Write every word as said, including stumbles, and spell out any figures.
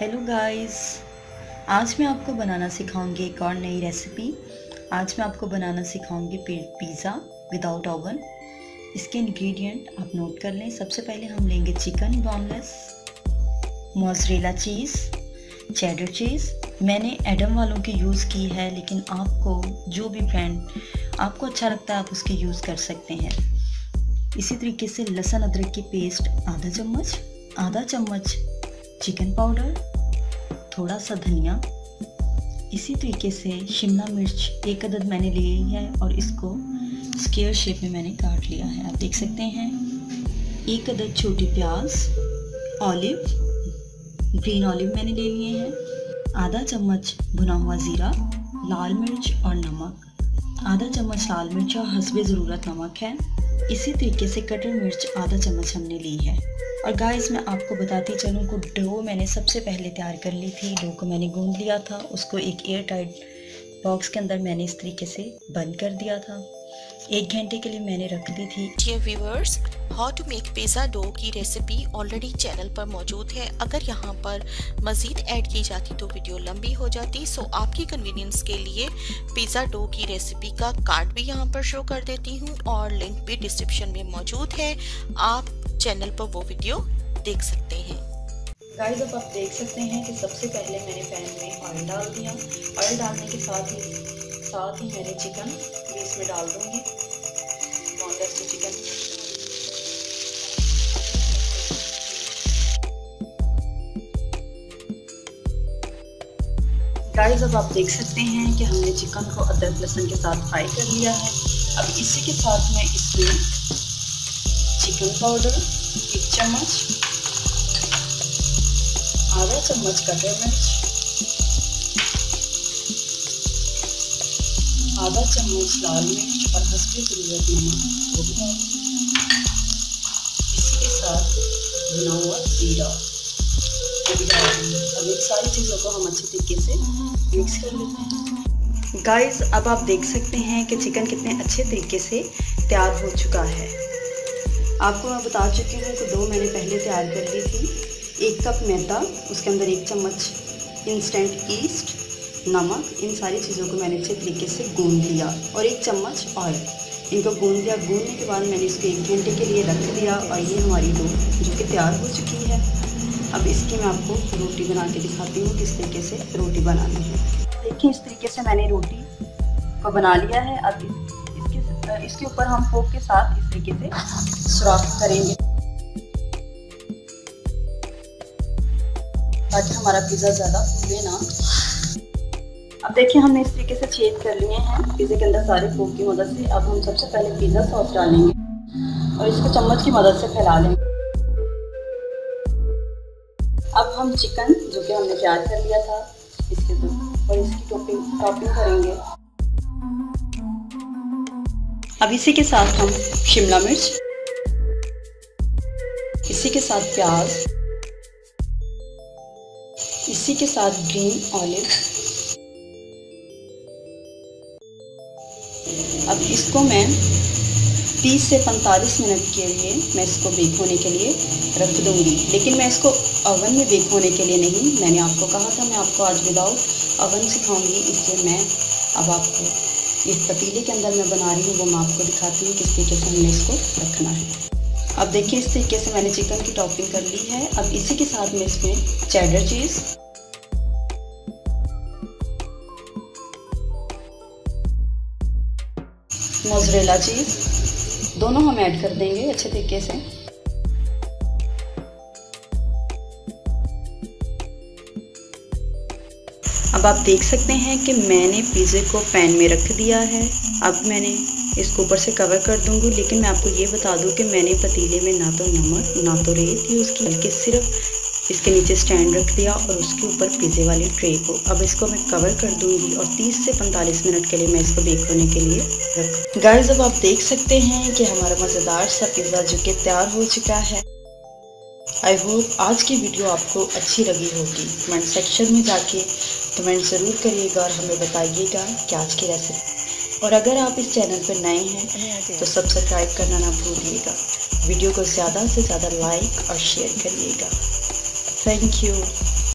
Hello guys, आज मैं आपको बनाना सिखाऊंगी एक और नई रेसिपी। आज मैं आपको बनाना सिखाऊंगी पिज़्ज़ा विदाउट ओवन। इसके इंग्रेडिएंट आप नोट कर लें। सबसे पहले हम लेंगे chicken boneless, mozzarella cheese, cheddar cheese. मैंने एडम वालों की यूज़ की है, लेकिन आपको जो भी ब्रांड आपको अच्छा लगता है आप उसकी यूज़ कर सकते हैं। इसी तरीके से लहसुन अदरक की पेस्ट आधा चम्मच, आधा चम्मच चिकन पाउडर, थोड़ा सा धनिया। इसी तरीके से शिमला मिर्च एक अदद मैंने ली है और इसको स्क्वायर शेप में मैंने काट लिया है, आप देख सकते हैं। एक अदद छोटी प्याज, ऑलिव, ग्रीन ऑलिव मैंने ले लिए हैं। आधा चम्मच भुना हुआ ज़ीरा, लाल मिर्च और नमक। आधा चम्मच लाल मिर्च और हस्बे ज़रूरत नमक है। इसी तरीके से कटर मिर्च आधा चम्मच हमने ली है। और गाइस, मैं आपको बताती चलूँ कि डो मैंने सबसे पहले तैयार कर ली थी। डो को मैंने गूंद लिया था, उसको एक एयर टाइट बॉक्स के अंदर मैंने इस तरीके से बंद कर दिया था। एक घंटे के लिए मैंने रख दी थी। Dear viewers, how to make pizza dough की रेसिपी ऑलरेडी चैनल पर मौजूद है। अगर यहाँ पर मज़ीद ऐड की जाती तो वीडियो लंबी हो जाती, सो आपकी कन्वीनियंस के लिए पिज़्ज़ा डो की रेसिपी का कार्ड भी यहाँ पर शो कर देती हूँ और लिंक भी डिस्क्रिप्शन में मौजूद है। आप चैनल पर वो वीडियो देख सकते हैं। गाइस, अब आप देख सकते हैं कि सबसे पहले मैंने पैन में ऑयल डाल दिया। ऑयल डालने के साथ ही साथ ही मैंने चिकन भी इसमें डाल दूंगी, बोनलेस चिकन। गाइस, अब आप देख सकते हैं कि हमने चिकन को अदरक लहसुन के साथ फ्राई कर लिया है। अब इसी के साथ मैं इसमें चिकन पाउडर एक चम्मच, आधा चम्मच कटर मिर्च, आधा चम्मच लाल मिर्च और हस्बे ज़रूरत नमक, वो भी डाल। इसी के साथ भुना हुआ जीरा वो भी डाल। अब इन सारी चीज़ों को हम अच्छे तरीके से मिक्स कर लेते हैं। गाइस, अब आप देख सकते हैं कि चिकन कितने अच्छे तरीके से तैयार हो चुका है। आपको मैं बता चुकी हूँ कि दो मैंने पहले तैयार कर ली थी। एक कप मैदा, उसके अंदर एक चम्मच इंस्टेंट ईस्ट, नमक, इन सारी चीज़ों को मैंने अच्छे तरीके से गूंद लिया और एक चम्मच ऑयल, इनको गूंद लिया। गूंदने के बाद मैंने इसको एक घंटे के लिए रख दिया और ये हमारी डो जो कि तैयार हो चुकी है। अब इसकी मैं आपको रोटी बना के दिखाती हूँ किस तरीके से रोटी बनानी है। देखिए, इस तरीके से मैंने रोटी को बना लिया है। अब इसके ऊपर हम फोक के साथ इस तरीके से सुराख करेंगे ताकि हमारा पिज़्ज़ा ज़्यादा फूले ना। अब देखिए, हमने इस तरीके से छेद कर लिए हैं पिज़्ज़े के अंदर सारे फोक की मदद से। अब हम सबसे पहले पिज़्ज़ा सॉस डालेंगे और इसको चम्मच की मदद से फैला लेंगे। अब हम चिकन जो कि हमने तैयार कर लिया था इसके ऊपर और इसकी टॉपिंग टॉपिंग करेंगे। अब इसी के साथ हम शिमला मिर्च, इसी के साथ प्याज, इसी के साथ ग्रीन ऑलिव। अब इसको मैं तीस से पैंतालीस मिनट के लिए मैं इसको बेक होने के लिए रख दूंगी, लेकिन मैं इसको ओवन में बेक होने के लिए नहीं। मैंने आपको कहा था मैं आपको आज विदाउट ओवन सिखाऊंगी, इसलिए मैं अब आपको इस पतीले के अंदर मैं बना रही हूँ, वो मैं आपको दिखाती हूँ किस तरीके से हमने इसको रखना है। अब देखिए, इस तरीके से मैंने चिकन की टॉपिंग कर ली है। अब इसी के साथ मैं इसमें चेडर चीज़, मोज़रेला चीज़, दोनों हम ऐड कर देंगे अच्छे तरीके से। अब आप देख सकते हैं कि मैंने पिज़्ज़े को पैन में रख दिया है। अब मैंने इसको ऊपर से कवर कर दूंगी, लेकिन मैं आपको ये बता दूं कि मैंने पतीले में ना तो नमक ना तो रेत यूज़ की, बल्कि सिर्फ इसके नीचे स्टैंड रख दिया और उसके ऊपर पिज़्ज़े वाली ट्रे को। अब इसको मैं कवर कर दूंगी और तीस से पैंतालीस मिनट के लिए मैं इसको बेक होने के लिए रख। गाइस, अब आप देख सकते हैं कि हमारा मज़ेदार सा पिज़्ज़ा जो कि तैयार हो चुका है। आई होप आज की वीडियो आपको अच्छी लगी होगी। कमेंट सेक्शन में जाके कमेंट ज़रूर करिएगा और हमें बताइएगा कि आज की रेसिपी। और अगर आप इस चैनल पर नए हैं तो सब्सक्राइब करना ना भूलिएगा। वीडियो को ज़्यादा से ज़्यादा लाइक और शेयर करिएगा। Thank you.